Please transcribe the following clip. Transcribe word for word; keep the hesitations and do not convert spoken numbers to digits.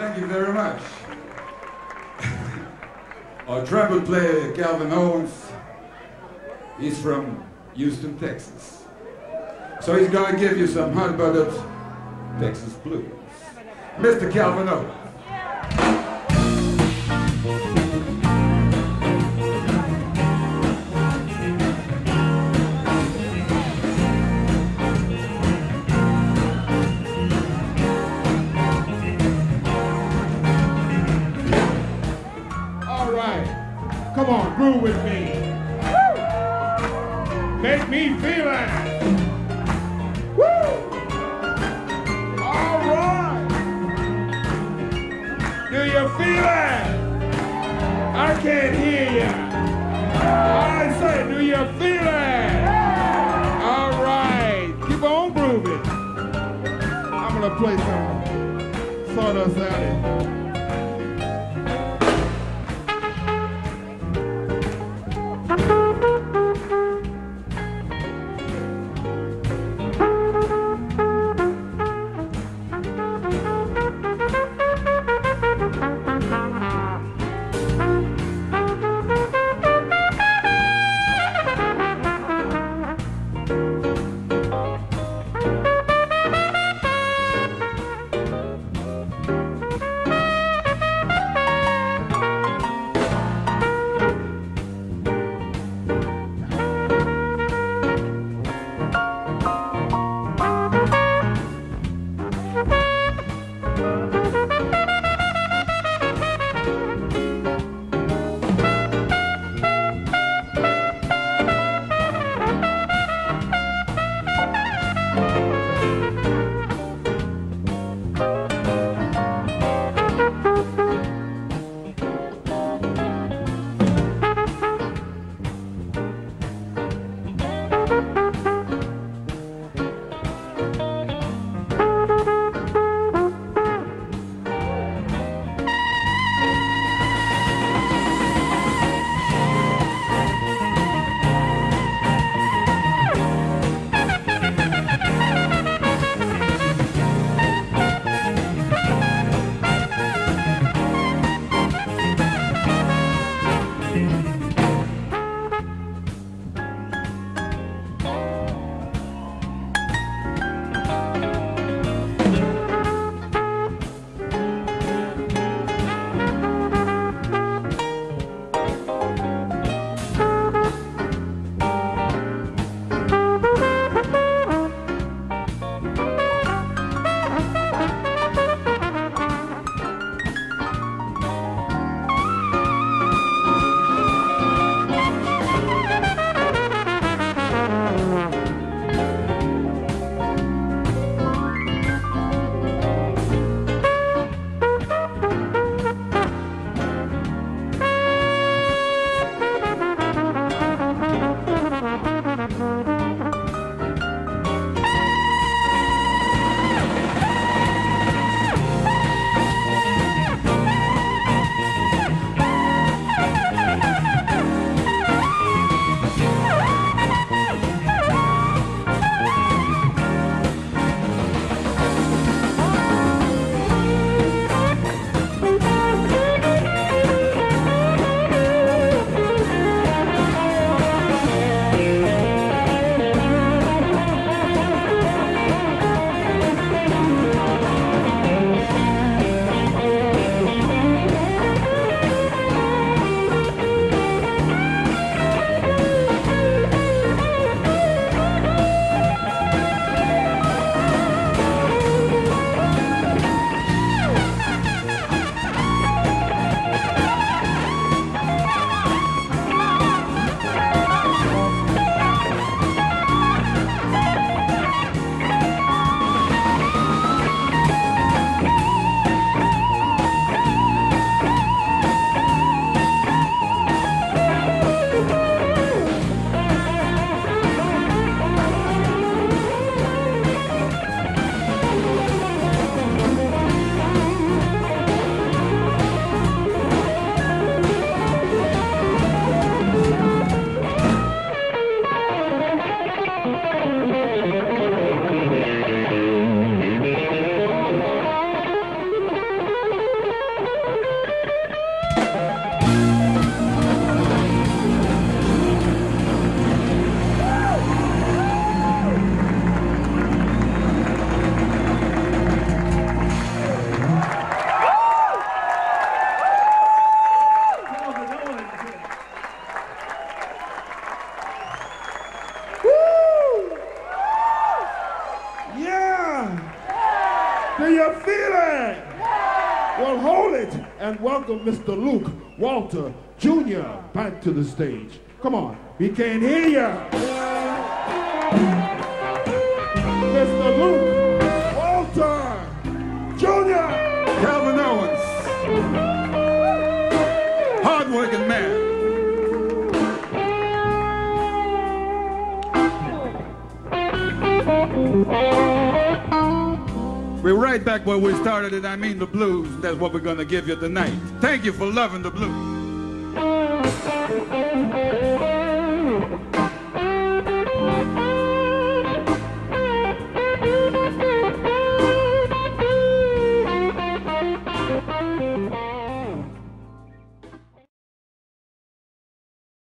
Thank you very much. Our trumpet player, Calvin Owens, he's from Houston, Texas. So he's going to give you some hot-buttered Texas blues. Mister Calvin Owens. Come on, groove with me. Woo! Make me feel it. Woo! All right. Do you feel it? I can't hear you. I say, do you feel it? All right. Keep on grooving. I'm gonna play some Sawdust Alley. Thank you. that feeling. Yeah. Well, hold it and welcome Mister Luke Walter Junior back to the stage. Come on, we can't hear you. Mister Luke Walter Junior Calvin Owens, hard-working man. We're right back where we started it. I mean the blues. That's what we're gonna give you tonight. Thank you for loving the blues.